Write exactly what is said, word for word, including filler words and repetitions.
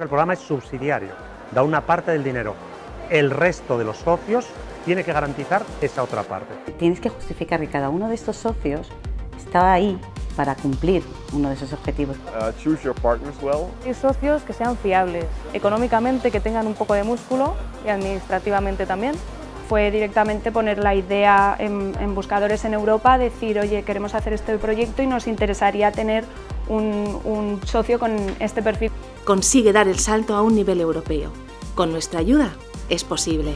El programa es subsidiario, da una parte del dinero. El resto de los socios tiene que garantizar esa otra parte. Tienes que justificar que cada uno de estos socios está ahí para cumplir uno de esos objetivos. Uh, choose your partners well. Y socios que sean fiables, económicamente que tengan un poco de músculo y administrativamente también. Fue directamente poner la idea en, en buscadores en Europa, decir, oye, queremos hacer este proyecto y nos interesaría tener un, un socio con este perfil. Consigue dar el salto a un nivel europeo. Con nuestra ayuda es posible.